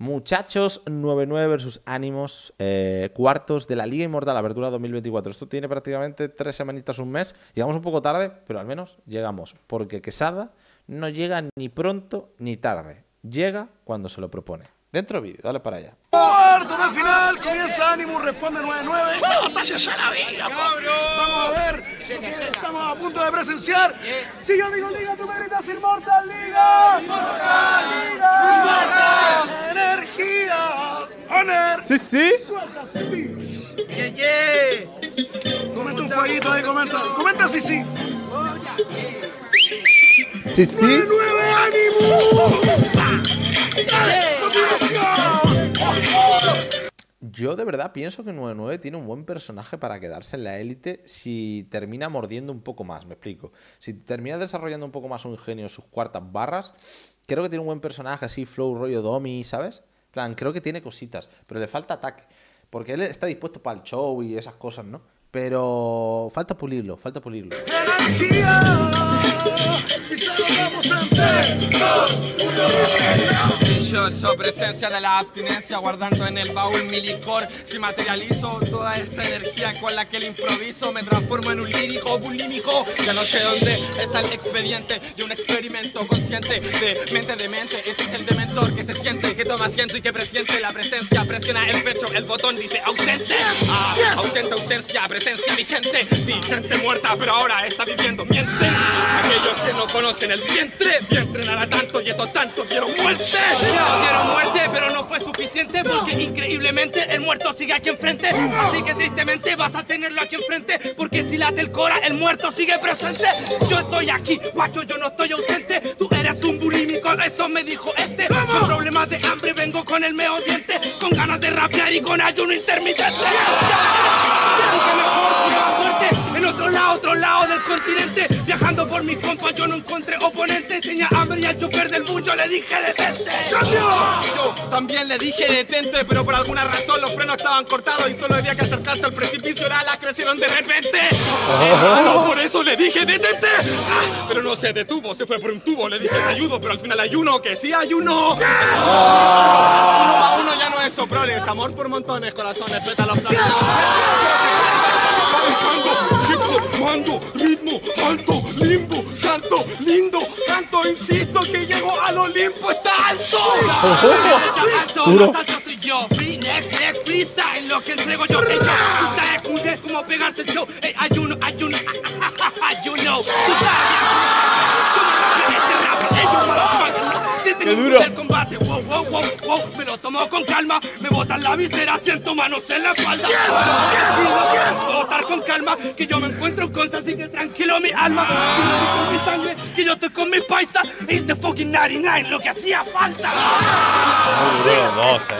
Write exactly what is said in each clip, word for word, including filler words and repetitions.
Muchachos, nueve nueve versus Animus, eh, cuartos de la Liga Inmortal, apertura dos mil veinticuatro. Esto tiene prácticamente tres semanitas, un mes. Llegamos un poco tarde, pero al menos llegamos. Porque Quesada no llega ni pronto ni tarde. Llega cuando se lo propone. Dentro vídeo, dale para allá. Cuarto de final, comienza Animus, responde nueve nueve. ¡No, talles a la vida, cabrón! Vamos a ver, estamos a punto de presenciar. Sí, amigo Liga, tú me gritas Inmortal Liga. ¡Inmortal Liga! ¡Inmortal! ¡Energía! ¡Honor! ¡Sí, sí! ¡Suéltase, pips! ¡Ye, ye! Comenta un fallito ahí, comenta. Comenta, sí, sí. Sí, sí. ¡nueve nueve Animus! ¡Dale! Yo de verdad pienso que nueve nueve tiene un buen personaje para quedarse en la élite si termina mordiendo un poco más, me explico. Si termina desarrollando un poco más un ingenio en sus cuartas barras, creo que tiene un buen personaje así, flow, rollo Domi, ¿sabes? Plan, creo que tiene cositas, pero le falta ataque. Porque él está dispuesto para el show y esas cosas, ¿no? Pero falta pulirlo, falta pulirlo. Yo presencia de la abstinencia, guardando en el baúl mi licor. Si materializo toda esta energía con la que el improviso, me transformo en un lírico bulímico. Ya no sé dónde está el expediente de un experimento consciente de mente de mente. Este es el dementor que se siente, que toma asiento y que presiente la presencia. Presiona el pecho, el botón dice ausente. Ah, ausente, ausencia, presencia vigente. Mi gente muerta, pero ahora está viviendo. Mienten aquellos que no conocen el vientre. Vientre nada tanto y eso tanto quiero muerte. Quiero muerte, pero no fue suficiente porque increíblemente el muerto sigue aquí enfrente. Así que tristemente vas a tenerlo aquí enfrente porque si late el cora, el muerto sigue presente. Yo estoy aquí, guacho, yo no estoy ausente. Tú eres un bulímico, eso me dijo este. Con problemas de hambre vengo con el medio diente, con ganas de rapear y con ayuno intermitente. En otro lado, otro lado del continente, viajando por mis compas yo no encontré oponente. Tenía hambre y al chofer del bullo le dije detente. Yo también le dije detente, pero por alguna razón los frenos estaban cortados y solo había que acercarse al precipicio. Las alas crecieron de repente. Ah, no, por eso le dije detente. Ah, pero no se detuvo, se fue por un tubo. Le dije te ayudo, pero al final hay uno que sí hay uno. Ah, uno a uno ya no es soproles, amor por montones, corazones, pétalos, flores. Mando, ritmo, alto, limbo, salto, lindo, canto, insisto que llego al Olimpo, está alto. Más alto soy yo, free, next, next, freestyle, lo que entrego yo te show. Tú sabes cómo es como pegarse el show, hey, ayuno, ayuno, ayuno. Tú sabes, este rap, ellos me lo el combate, wow, wow, wow, wow, me lo tomo con calma, me botan la visera, siento manos en la espalda. Votar con calma, que yo me encuentro con cosas, así que tranquilo mi alma. Que yo estoy con mi sangre, que yo estoy con mis paisas. It's the fucking noventa y nueve, lo que hacía falta. Sí,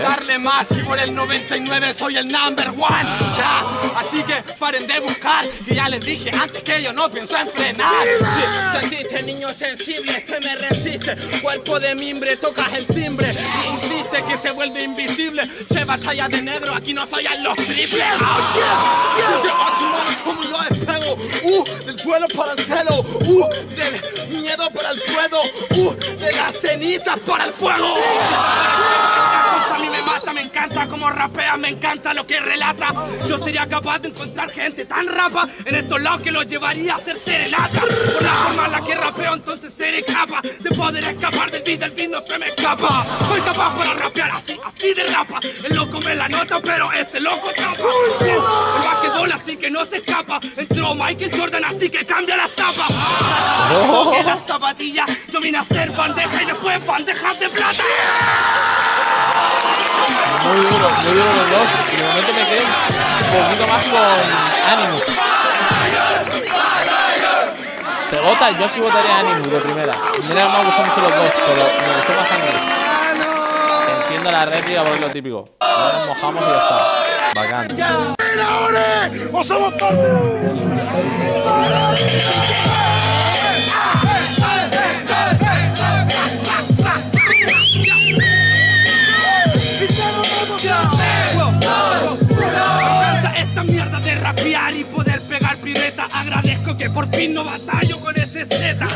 darle más y por el noventa y nueve soy el number one. Ya, así que paren de buscar, que ya les dije antes que yo no pienso en frenar. Sí, sentiste niño sensible, este me resiste. Cuerpo de mimbre, tocas el timbre. Insiste que se vuelve invisible. Che, batalla de negro, aquí no fallan los triples. Oh, yes. Yes. Yo como lo despego, uh, del suelo para el celo, uh, del miedo para el ruedo, uh, de las cenizas para el fuego. A mí me mata, me encanta como rapea, me encanta lo que relata. Yo sería capaz de encontrar gente tan rapa en estos lados que los llevaría a hacer serenata. Por la forma en la que rapeo, entonces seré capaz de poder escapar del beat, el beat no se me escapa. Soy capaz para rapear así, así de rapa. El loco me la nota, pero este loco tapa. El basquetbol así que no se escapa. Entró Michael Jordan, así que cambia la zapa. Porque las zapatillas yo vine a hacer bandeja y después bandejas de plata. Muy duro, muy duro los dos. Y de momento me quedé un poquito más con Animus. Se vota, yo aquí votaría Animus de primera. Mira, me gustan mucho los dos, pero me gustó más Animus. Se entiende la réplica porque es lo típico. No nos mojamos y ya está. Bacán. ¡O somos rapear y poder pegar pireta. Agradezco que por fin no batallo con ese Z.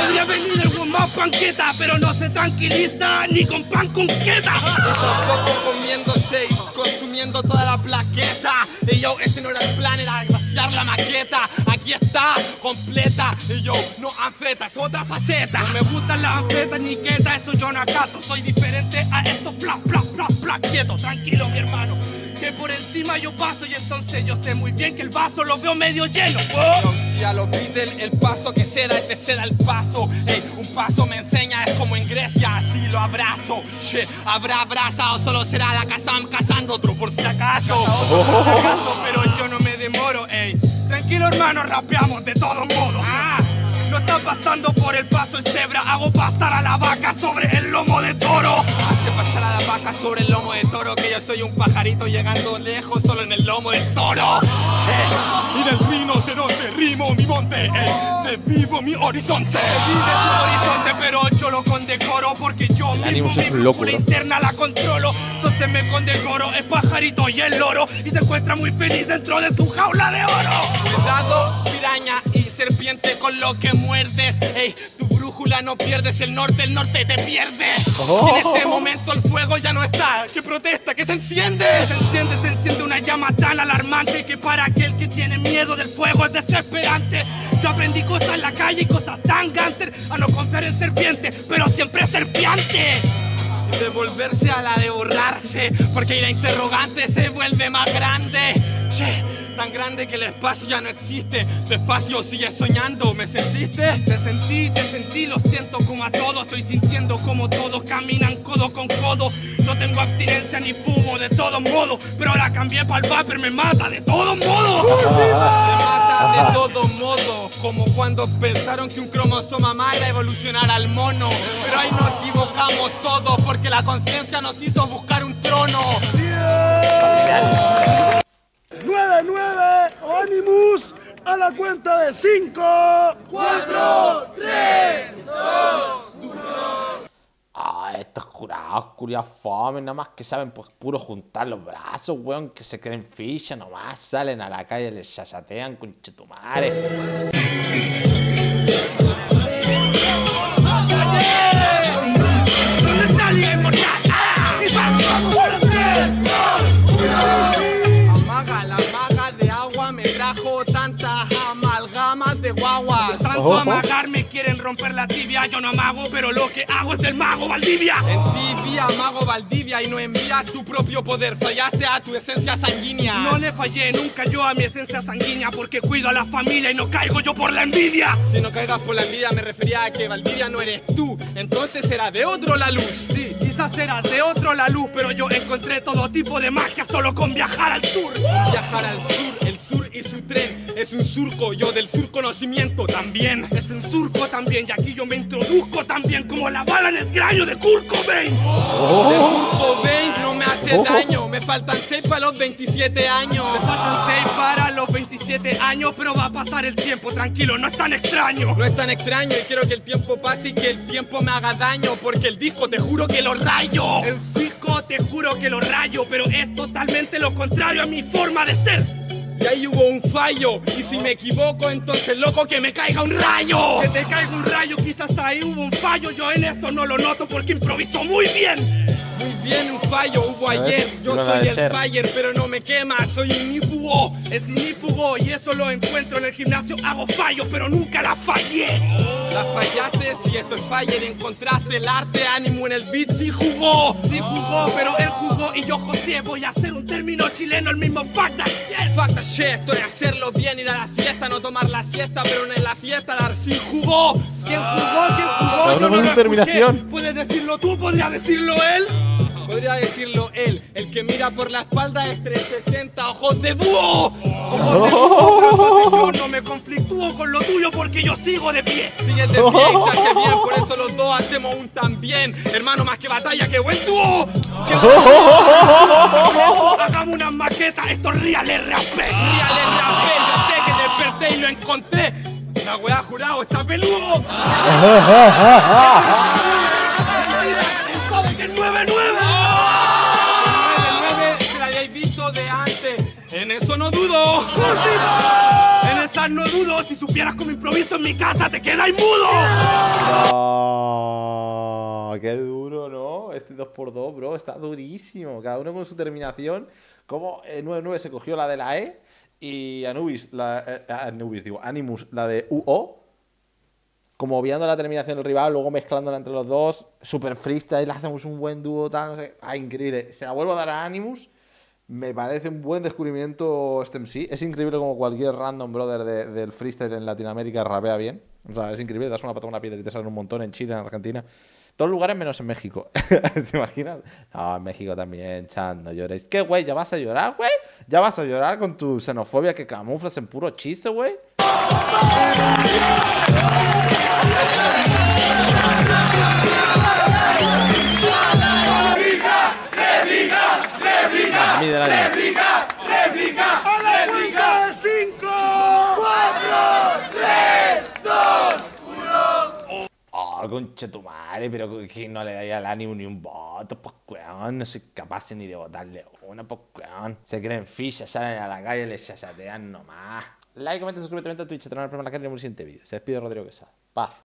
Podría venir algún más panqueta, pero no se tranquiliza ni con pan con queta. Tampoco comiendo seis, consumiendo toda la plaqueta. Y yo, ese no era el plan, era vaciar la maqueta. Aquí está, completa. Y yo, no anfeta, es otra faceta. No me gustan las anfetas ni queta, eso yo no acato. Soy diferente a estos pla, pla, pla, pla, quieto. Tranquilo, mi hermano, que por encima yo paso y entonces yo sé muy bien que el vaso lo veo medio lleno. ¡Oh! Si a los Beatles el paso que se da, este se da el paso. Ey, un paso me enseña, es como en Grecia, así lo abrazo. Che, habrá brasa o solo será la cazam cazando otro por si acaso. Por si acaso, pero yo no me demoro, ey. Tranquilo hermano, rapeamos de todos modos. Ah, no está pasando por el paso el cebra, hago pasar a la vaca sobre el lomo de toro. Hace pasar a la vaca sobre el lomo de toro, que yo soy un pajarito llegando lejos solo en el lomo del toro. Eh, y del rinoceronte rimo mi monte, eh, vivo mi horizonte. Vive mi horizonte, pero yo lo condecoro porque yo el mismo mi locura interna la controlo. Entonces me condecoro, es pajarito y el loro, y se encuentra muy feliz dentro de su jaula de oro. Cuidado, piraña y serpiente con lo que muerdes, ey, tu brújula no pierdes, el norte, el norte te pierdes. Oh. En ese momento el fuego ya no está, que protesta, que se enciende. Se enciende, se enciende una llama tan alarmante que para aquel que tiene miedo del fuego es desesperante. Yo aprendí cosas en la calle y cosas tan ganter, a no confiar en serpiente, pero siempre serpiente. De volverse a la de borrarse, porque la interrogante se vuelve más grande. Che, tan grande que el espacio ya no existe. Despacio sigues soñando, ¿me sentiste? Te sentí, te sentí, lo siento como a todos. Estoy sintiendo como todos caminan codo con codo. No tengo abstinencia ni fumo, de todos modos. Pero ahora cambié para el vapor, me mata, de todos modos. Me mata de todos modos. Como cuando pensaron que un cromosoma más iba a evolucionar al mono. Pero ahí nos equivocamos todos, porque la conciencia nos hizo buscar un trono. Yeah. nueve nueve, Animus, a la cuenta de cinco, cuatro, tres, dos, uno. Ah, estos jurados, curiados fome, nada más que saben, pues puro juntar los brazos, weón, que se creen ficha, nomás salen a la calle, les chasatean con chetumares. ¿Dónde está Liga Inmortal? Guaguas. Tanto amagarme quieren romper la tibia. Yo no amago, pero lo que hago es del mago Valdivia. En tibia, mago Valdivia, y no envías tu propio poder. Fallaste a tu esencia sanguínea. No le fallé nunca yo a mi esencia sanguínea, porque cuido a la familia y no caigo yo por la envidia. Si no caigas por la envidia, me refería a que Valdivia no eres tú. Entonces será de otro la luz. Sí, quizás será de otro la luz, pero yo encontré todo tipo de magia solo con viajar al sur. ¡Oh! Viajar al sur, el sur y su tren. Es un surco, yo del sur conocimiento también. Es un surco también, y aquí yo me introduzco también como la bala en el cráneo de Kurt Cobain. Oh. De Kurt Cobain no me hace oh. daño, me faltan seis para los veintisiete años. Me faltan seis para los veintisiete años, pero va a pasar el tiempo, tranquilo, no es tan extraño. No es tan extraño y quiero que el tiempo pase y que el tiempo me haga daño, porque el disco te juro que lo rayo. El disco te juro que lo rayo, pero es totalmente lo contrario a mi forma de ser. Y ahí hubo un fallo, y si me equivoco, entonces loco que me caiga un rayo. Que te caiga un rayo, quizás ahí hubo un fallo. Yo en esto no lo noto porque improviso muy bien. Muy bien, un fallo hubo ayer. Yo soy el fire, pero no me quema, soy ignífugo. Es ignífugo y eso lo encuentro en el gimnasio. Hago fallos, pero nunca la fallé. La fallaste, si esto es fire, encontraste el arte. Ánimo en el beat, sí jugó. Sí jugó, pero él jugó y yo José. Voy a hacer un término chileno, el mismo fact and shit. Fact and shit, esto es hacerlo bien, ir a la fiesta, no tomar la siesta, pero en la fiesta dar sí jugó. ¿Quién jugó? ¿Quién jugó? Yo no lo escuché. ¿Puedes decirlo tú? ¿Podría decirlo él? Podría decirlo él, el que mira por la espalda es trescientos sesenta, ojos de búho. Ojos de búho, pero entonces yo no me conflictúo con lo tuyo porque yo sigo de pie. Sigues de pie y se hace bien, por eso los dos hacemos un también. Hermano, más que batalla, que buen dúo. Hagamos unas maquetas, esto es real, es real, real, yo sé que desperté y lo encontré. La weá jurado está peludo. nueve nueve. En de eso no dudo. En esas no dudo. Si supieras cómo improviso en mi casa, te quedas mudo. No, qué duro, ¿no? Este dos por dos, bro, está durísimo. Cada uno con su terminación. Como el nueve nueve se cogió la de la E y Anubis, la, eh, Anubis digo, Animus, la de U O. Como obviando la terminación del rival, luego mezclándola entre los dos. Super freestyle, hacemos un buen dúo, tal, no sé. Ah, increíble. Se la vuelvo a dar a Animus. Me parece un buen descubrimiento este M C. Es increíble como cualquier random brother de, del freestyle en Latinoamérica rapea bien. O sea, es increíble. Das una patada a una piedra y te salen un montón en Chile, en Argentina. Todos lugares menos en México. ¿Te imaginas? No, en México también, Chan, no lloréis. ¿Qué, güey? ¿Ya vas a llorar, güey? ¿Ya vas a llorar con tu xenofobia que camuflas en puro chiste, güey? ¡Réplica! ¡Réplica! ¡Réplica! ¡Réplica! ¡Réplica! ¡A la cuenta de cinco, cuatro, tres, dos, uno! ¡Oh, conche tu madre! Pero que no le dais al ánimo ni un voto, pues weón. No soy capaz ni de votarle una, pues weón. Se creen fichas, salen a la calle y les chasatean nomás. Like, comenta, suscríbete a Twitch, te van a la primera la carne en el siguiente vídeo. Se despide Rodrigo Quesada. Paz.